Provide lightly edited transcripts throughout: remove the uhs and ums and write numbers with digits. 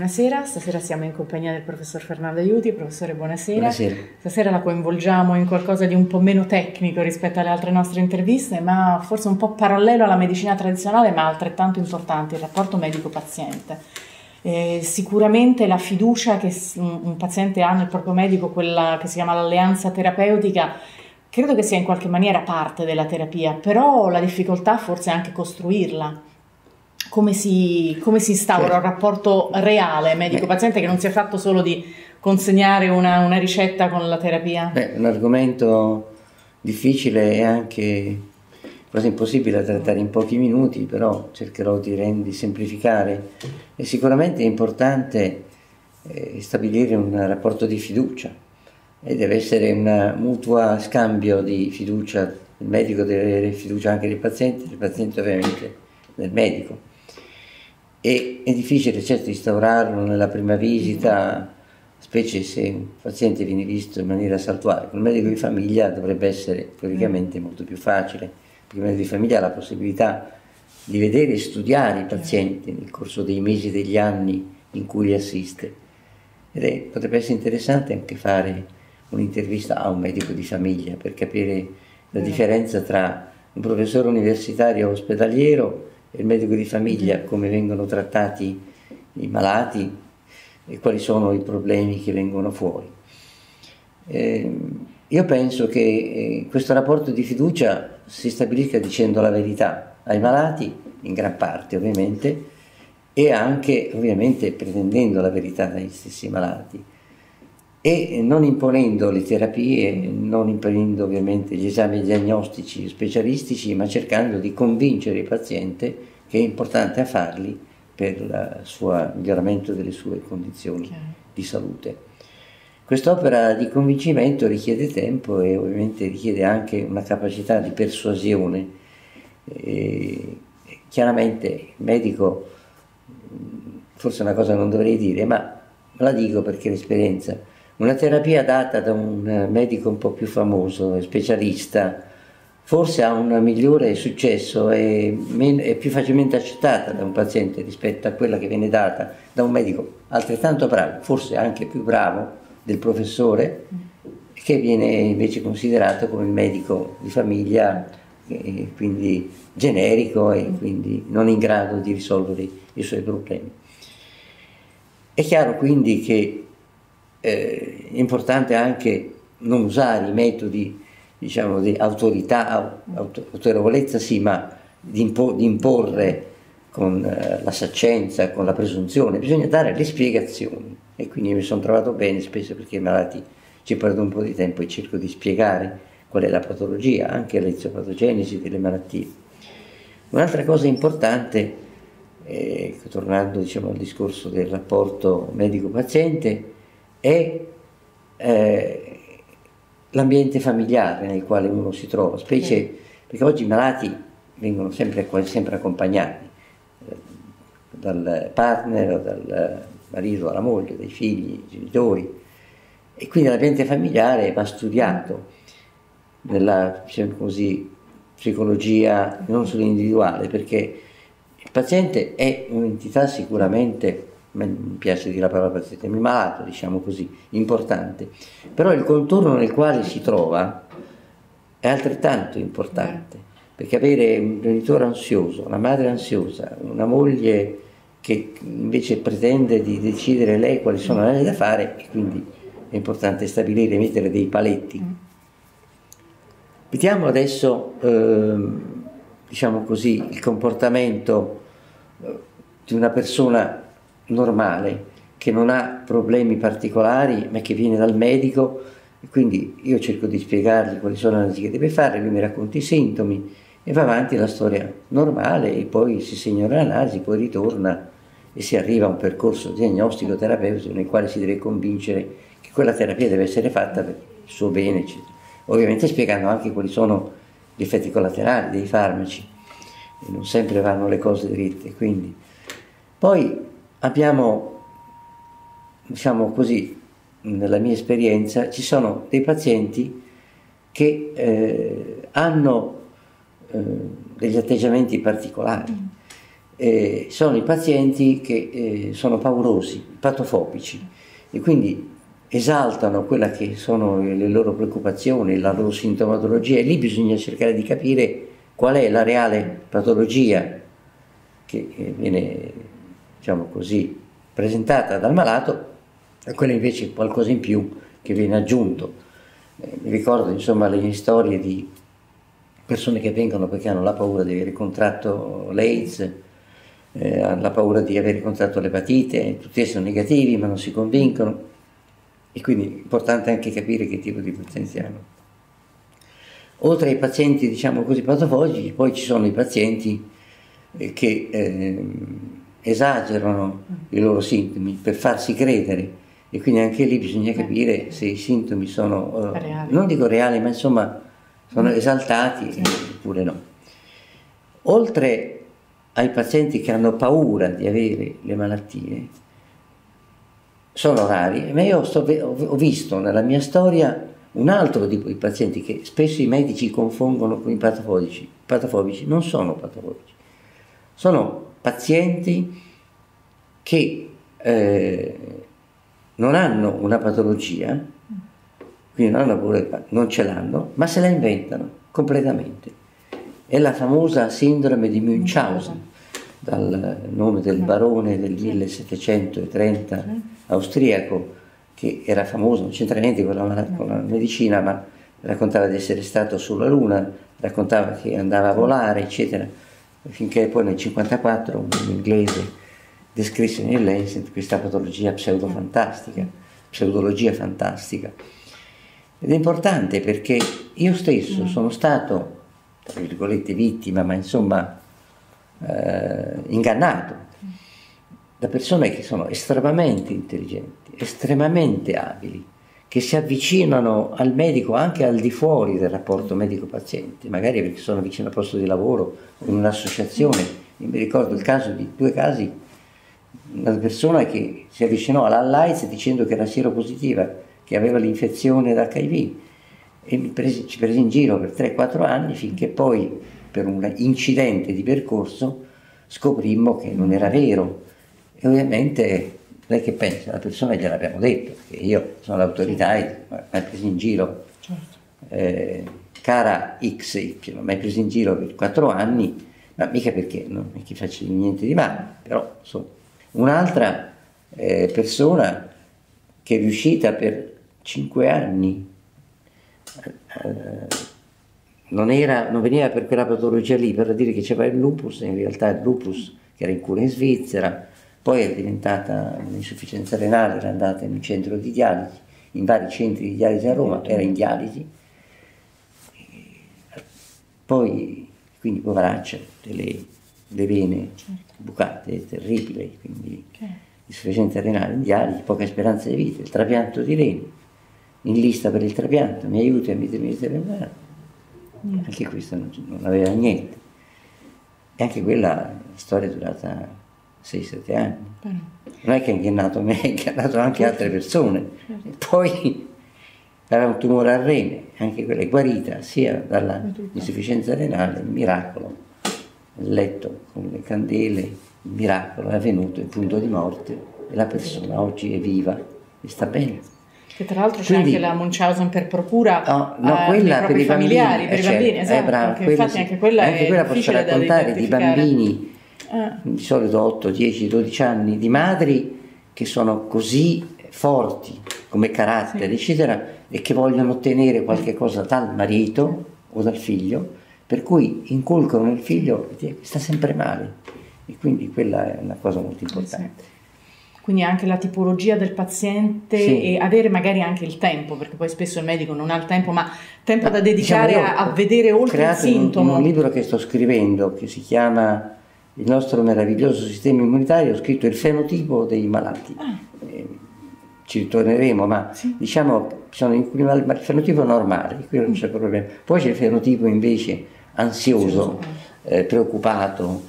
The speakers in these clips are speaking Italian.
Buonasera, stasera siamo in compagnia del professor Fernando Aiuti. Professore, buonasera. Buonasera. Stasera la coinvolgiamo in qualcosa di un po' meno tecnico rispetto alle altre nostre interviste, ma forse un po' parallelo alla medicina tradizionale, ma altrettanto importante, il rapporto medico-paziente. Sicuramente la fiducia che un paziente ha nel proprio medico, quella che si chiama l'alleanza terapeutica, credo che sia in qualche maniera parte della terapia, però la difficoltà forse è anche costruirla. Come si instaura un rapporto reale medico-paziente che non sia fatto solo di consegnare una ricetta con la terapia? Beh, un argomento difficile e anche quasi impossibile da trattare in pochi minuti, però cercherò di semplificare. E sicuramente è importante stabilire un rapporto di fiducia e deve essere un mutuo scambio di fiducia. Il medico deve avere fiducia anche del paziente ovviamente del medico. E è difficile certo instaurarlo nella prima visita, specie se un paziente viene visto in maniera saltuaria. Con il medico di famiglia dovrebbe essere teoricamente molto più facile, perché il medico di famiglia ha la possibilità di vedere e studiare i pazienti nel corso dei mesi e degli anni in cui li assiste. Ed potrebbe essere interessante anche fare un'intervista a un medico di famiglia per capire la differenza tra un professore universitario ospedaliero il medico di famiglia, come vengono trattati i malati e quali sono i problemi che vengono fuori. Io penso che questo rapporto di fiducia si stabilisca dicendo la verità ai malati, in gran parte ovviamente, e anche ovviamente pretendendo la verità dagli stessi malati e non imponendo le terapie, non imponendo ovviamente gli esami diagnostici specialistici, ma cercando di convincere il paziente che è importante farli per il miglioramento delle sue condizioni di salute. Quest'opera di convincimento richiede tempo e ovviamente richiede anche una capacità di persuasione. E chiaramente il medico, forse una cosa non dovrei dire, ma la dico perché l'esperienza. Una terapia data da un medico un po' più famoso, specialista, forse ha un migliore successo e è più facilmente accettata da un paziente rispetto a quella che viene data da un medico altrettanto bravo, forse anche più bravo del professore, che viene invece considerato come il medico di famiglia, quindi generico e quindi non in grado di risolvere i suoi problemi. È chiaro quindi che è importante anche non usare i metodi, diciamo, di autorità, autorevolezza sì, ma di imporre con la saccenza, con la presunzione. Bisogna dare le spiegazioni e quindi mi sono trovato bene spesso, perché i malati ci perdono un po' di tempo e cerco di spiegare qual è la patologia, anche l'eziopatogenesi delle malattie. Un'altra cosa importante, tornando diciamo al discorso del rapporto medico-paziente, è l'ambiente familiare nel quale uno si trova, specie perché oggi i malati vengono sempre accompagnati dal partner, dal marito, dalla moglie, dai figli, dai genitori, e quindi l'ambiente familiare va studiato nella, diciamo così, psicologia non solo individuale, perché il paziente è un'entità sicuramente, mi piace dire la parola paziente, il malato, diciamo così, importante, però il contorno nel quale si trova è altrettanto importante, perché avere un genitore ansioso, una madre ansiosa, una moglie che invece pretende di decidere lei quali sono le cose da fare, e quindi è importante stabilire e mettere dei paletti. Vediamo adesso diciamo così il comportamento di una persona normale, che non ha problemi particolari ma che viene dal medico, e quindi io cerco di spiegargli quali sono le analisi che deve fare, lui mi racconta i sintomi e va avanti la storia normale, e poi si segna l'analisi, poi ritorna e si arriva a un percorso diagnostico terapeutico nel quale si deve convincere che quella terapia deve essere fatta per il suo bene, eccetera. Ovviamente spiegando anche quali sono gli effetti collaterali dei farmaci, e non sempre vanno le cose dritte, quindi poi abbiamo, diciamo così, nella mia esperienza, ci sono dei pazienti che hanno degli atteggiamenti particolari sono i pazienti che sono paurosi, patofobici, e quindi esaltano quella che sono le loro preoccupazioni, la loro sintomatologia, e lì bisogna cercare di capire qual è la reale patologia che viene, diciamo così, presentata dal malato e quella invece è qualcosa in più che viene aggiunto. Mi ricordo, insomma, le storie di persone che vengono perché hanno la paura di avere contratto l'AIDS, hanno la paura di avere contratto l'epatite, tutti sono negativi ma non si convincono, e quindi è importante anche capire che tipo di pazienti hanno. Oltre ai pazienti, diciamo così, patofobici, poi ci sono i pazienti che esagerano i loro sintomi per farsi credere, e quindi anche lì bisogna capire se i sintomi sono, non dico reali, ma insomma sono esaltati, sì, oppure no. Oltre ai pazienti che hanno paura di avere le malattie, sono rari, ma io ho visto nella mia storia un altro tipo di pazienti che spesso i medici confondono con i patofobici. Patofobici non sono patofobici, sono pazienti che non hanno una patologia, quindi non hanno paura, non ce l'hanno, ma se la inventano completamente. È la famosa sindrome di Münchhausen, dal nome del barone del 1730 austriaco, che era famoso, non c'entra niente con la medicina, ma raccontava di essere stato sulla Luna, raccontava che andava a volare, eccetera, finché poi nel 1954 un inglese descrisse nel Lancet questa patologia pseudofantastica, pseudologia fantastica. Ed è importante perché io stesso sono stato, tra virgolette, vittima, ma insomma ingannato da persone che sono estremamente intelligenti, estremamente abili, che si avvicinano al medico anche al di fuori del rapporto medico-paziente, magari perché sono vicino al posto di lavoro o in un'associazione. Io mi ricordo il caso di due casi, una persona che si avvicinò all'AIDS dicendo che era sieropositiva, che aveva l'infezione da HIV, e ci prese in giro per 3-4 anni, finché poi per un incidente di percorso scoprimmo che non era vero. E ovviamente lei che pensa, la persona gliel'abbiamo detto, perché io sono l'autorità e mi hai preso in giro, certo. Cara XY, mi hai preso in giro per 4 anni, ma mica perché, non è che faccio niente di male, però insomma. Un'altra persona che è riuscita per 5 anni, non veniva per quella patologia lì, per dire che c'era il lupus, in realtà il lupus che era in cura in Svizzera, poi è diventata un'insufficienza renale, era andata in un centro di dialisi, in vari centri di dialisi a Roma, era in dialisi, poi, quindi poveraccia, le vene, certo, bucate, terribile, quindi insufficienza renale in dialisi, poca speranza di vita, il trapianto di reni, in lista per il trapianto, mi aiuti a mettere, anche questo non aveva niente, e anche quella storia è durata 6-7 anni. Però non è che ha ingannato me, ha ingannato anche altre persone. Poi aveva un tumore al rene, anche quella è guarita sia dall'insufficienza renale, il miracolo, il letto con le candele, il miracolo è avvenuto, il punto di morte, e la persona oggi è viva e sta bene. Che tra l'altro c'è anche la Münchhausen per procura, quella per i familiari, per i bambini, esatto, bravo, anche, infatti anche quella, posso raccontare di bambini di solito 8, 10, 12 anni, di madri che sono così forti come carattere, sì, eccetera, e che vogliono ottenere qualche cosa dal marito o dal figlio, per cui inculcano nel figlio che sta sempre male, e quindi quella è una cosa molto importante. Sì. Quindi anche la tipologia del paziente, sì, e avere magari anche il tempo, perché poi spesso il medico non ha il tempo, ma tempo da dedicare, diciamo, a vedere oltre il sintomo. Ho un libro che sto scrivendo che si chiama Il nostro meraviglioso sistema immunitario, ho scritto il fenotipo dei malati, ci ritorneremo, ma sì, diciamo sono il fenotipo normale, qui non c'è problema, poi c'è il fenotipo invece ansioso, preoccupato,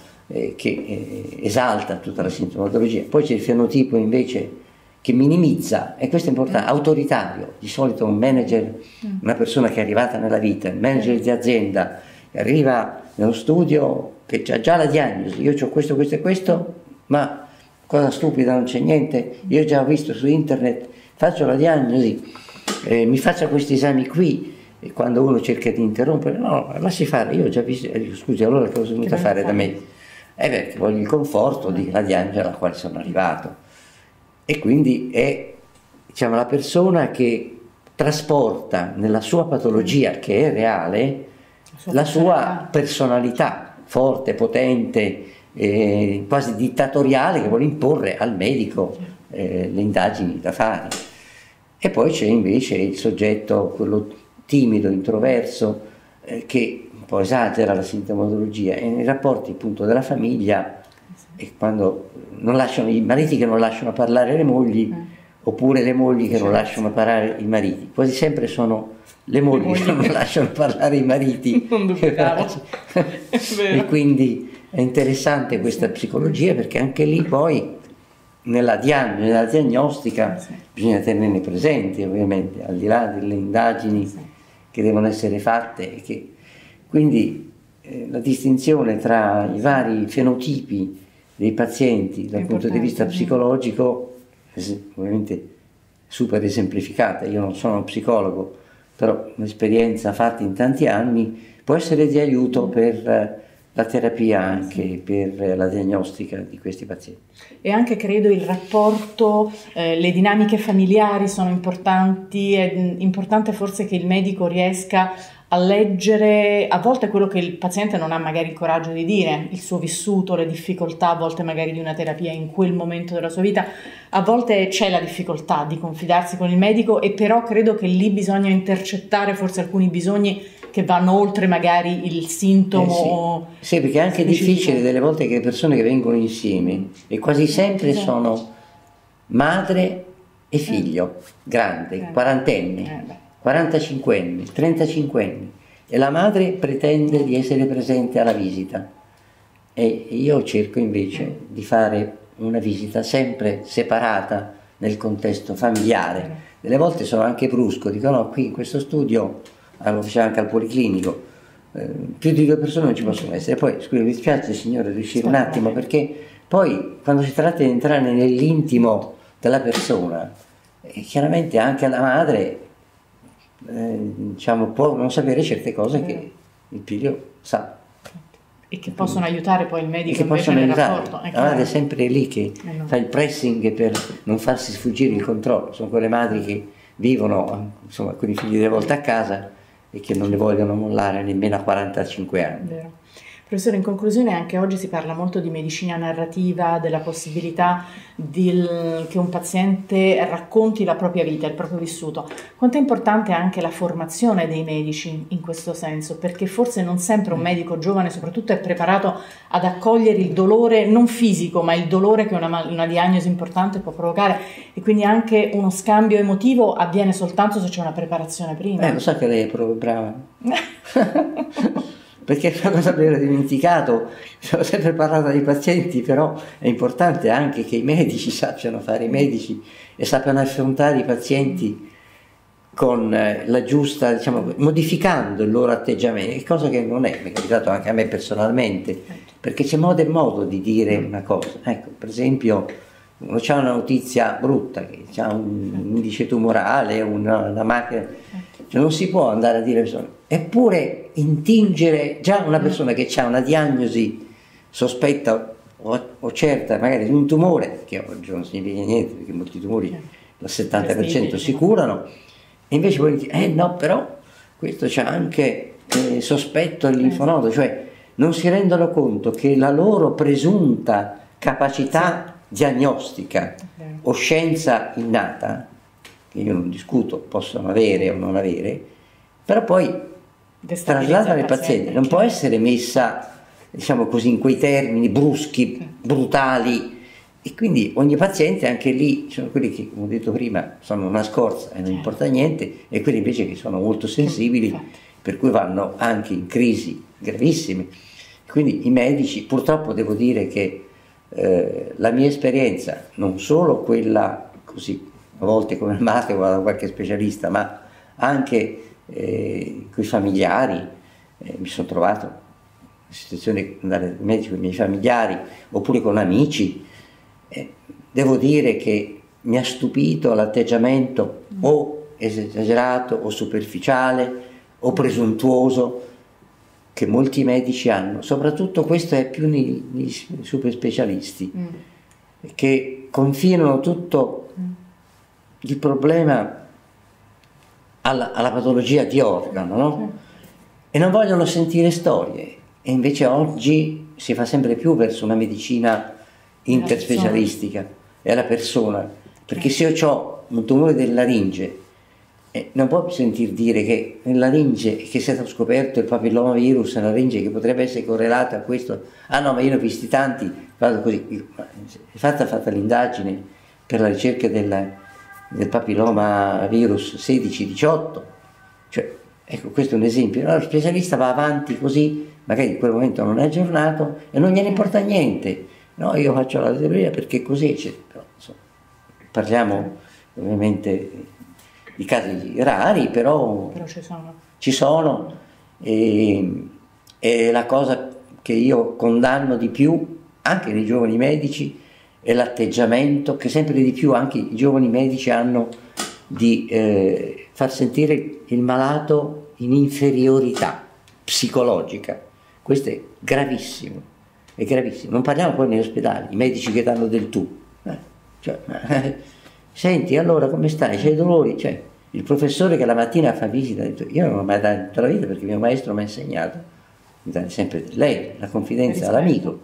che esalta tutta la sintomatologia, poi c'è il fenotipo invece che minimizza, e questo è importante, autoritario, di solito un manager, una persona che è arrivata nella vita, il manager di azienda, arriva nello studio che ha già la diagnosi, io ho questo, questo e questo, ma cosa stupida, non c'è niente, io già ho visto su internet, faccio la diagnosi, mi faccia questi esami qui, e quando uno cerca di interrompere, no, lasci fare, io ho già visto, dico, scusi, allora che cosa è venuto a fare da me? E perché voglio il conforto di la diagnosi alla quale sono arrivato. E quindi è, diciamo, la persona che trasporta nella sua patologia, che è reale, la sua personalità forte, potente, quasi dittatoriale, che vuole imporre al medico le indagini da fare. E poi c'è invece il soggetto, quello timido, introverso, che un po' esagera la sintomatologia, e nei rapporti appunto della famiglia, e quando non lasciano, i mariti che non lasciano parlare le mogli, oppure le mogli che non lasciano parlare i mariti, quasi sempre sono le mogli che non lasciano parlare i mariti. Non dubitavo. E quindi è interessante questa psicologia, perché anche lì poi nella diagnosi, nella diagnostica bisogna tenerne presenti, ovviamente, al di là delle indagini che devono essere fatte, che... quindi la distinzione tra i vari fenotipi dei pazienti dal punto di vista psicologico è ovviamente super esemplificata. Io non sono psicologo, però un'esperienza fatta in tanti anni può essere di aiuto per la terapia, anche per la diagnostica di questi pazienti. E anche, credo, il rapporto, le dinamiche familiari sono importanti, è importante forse che il medico riesca a leggere a volte quello che il paziente non ha magari il coraggio di dire, il suo vissuto, le difficoltà a volte magari di una terapia in quel momento della sua vita. A volte c'è la difficoltà di confidarsi con il medico, e però credo che lì bisogna intercettare forse alcuni bisogni che vanno oltre magari il sintomo. Sì, perché è anche difficile delle volte che le persone che vengono insieme, e quasi sempre sono madre e figlio, grande, quarantenne, 45enne, 35enne, e la madre pretende di essere presente alla visita, e io cerco invece di fare una visita sempre separata nel contesto familiare. Delle volte sono anche brusco, dico no, qui in questo studio, lo faceva anche al policlinico, più di due persone non ci possono essere. Poi, scusi, mi dispiace signore, riuscire un attimo, perché poi quando si tratta di entrare nell'intimo della persona, chiaramente anche la madre, diciamo, può non sapere certe cose che il figlio sa, e che possono aiutare poi il medico, e che possono aiutare la madre, è sempre lì che fa il pressing per non farsi sfuggire il controllo. Sono quelle madri che vivono, insomma, con i figli delle volte a casa e che non le vogliono mollare nemmeno a 45 anni. Vero. Professore, in conclusione, anche oggi si parla molto di medicina narrativa, della possibilità che un paziente racconti la propria vita, il proprio vissuto. Quanto è importante anche la formazione dei medici in questo senso? Perché forse non sempre un medico giovane soprattutto è preparato ad accogliere il dolore, non fisico, ma il dolore che una diagnosi importante può provocare, e quindi anche uno scambio emotivo avviene soltanto se c'è una preparazione prima. Lo so che lei è proprio brava. Perché è una cosa che avevo dimenticato, sono sempre parlato dei pazienti, però è importante anche che i medici sappiano fare i medici e sappiano affrontare i pazienti con la giusta, diciamo, modificando il loro atteggiamento, cosa che non è, mi è capitato anche a me personalmente, perché c'è modo e modo di dire una cosa. Ecco, per esempio, uno c'ha una notizia brutta, che c'ha un indice tumorale, una macchina, cioè non si può andare a dire, eppure intingere già una persona che ha una diagnosi sospetta o certa, magari di un tumore, che oggi non significa niente, perché molti tumori al 70% si curano, e invece poi dire, no, però questo c'ha anche sospetto al linfonodo, cioè non si rendono conto che la loro presunta capacità diagnostica o scienza innata, che io non discuto, possono avere o non avere, però poi traslata al paziente non può essere messa, diciamo così, in quei termini bruschi, brutali, e quindi ogni paziente, anche lì sono quelli che, come ho detto prima, sono una scorza e non importa niente, e quelli invece che sono molto sensibili, per cui vanno anche in crisi gravissime. Quindi i medici, purtroppo devo dire che la mia esperienza, non solo quella così a volte come amate o da qualche specialista, ma anche con i familiari, mi sono trovato in situazione di andare al medico con i miei familiari oppure con amici. Devo dire che mi ha stupito l'atteggiamento o esagerato o superficiale o presuntuoso che molti medici hanno, soprattutto questo è più nei super specialisti, che confinano tutto il problema alla patologia di organo, no? E non vogliono sentire storie, e invece oggi si fa sempre più verso una medicina interspecialistica, è la persona, perché se io ho un tumore del laringe, non può sentir dire che nella laringe che è stato scoperto il papillomavirus, nella laringe che potrebbe essere correlata a questo, ah no, ma io ne ho visti tanti, vado così. È fatta l'indagine per la ricerca del papillomavirus 16-18, cioè, ecco, questo è un esempio. Allora, lo specialista va avanti così, magari in quel momento non è aggiornato e non gliene importa niente. No, io faccio la teoria perché così c'è. Però, insomma, parliamo ovviamente di casi rari, però ci sono e la cosa che io condanno di più anche nei giovani medici è l'atteggiamento che sempre di più anche i giovani medici hanno di far sentire il malato in inferiorità psicologica. Questo è gravissimo, è gravissimo. Non parliamo poi negli ospedali, i medici che danno del tu, cioè, senti, allora come stai? C'hai dolori? Cioè, il professore che la mattina fa visita, io non l'ho mai dato tutta la vita perché mio maestro mi ha insegnato, mi dà sempre lei, la confidenza all'amico,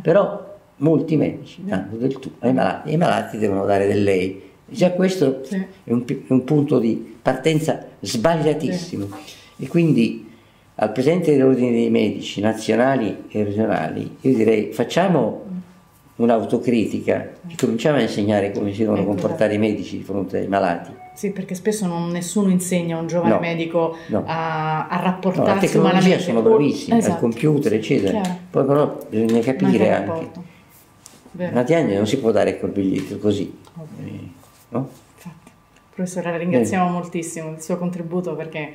però molti medici danno del tu ai malati, e i malati devono dare del lei. E già questo è un punto di partenza sbagliatissimo. E quindi al Presidente dell'Ordine dei Medici nazionali e regionali io direi facciamo un'autocritica e cominciamo a insegnare come si devono comportare i medici di fronte ai malati. Sì, perché spesso nessuno insegna a un giovane medico a rapportarsi malamente. No, la tecnologia sono bravissime, al computer, eccetera. Chiaro. Poi però bisogna capire anche. Una diagnosi non si può dare col biglietto così. No? Infatti. Professore, la ringraziamo moltissimo del suo contributo perché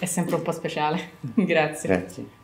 è sempre un po' speciale. Grazie. Grazie.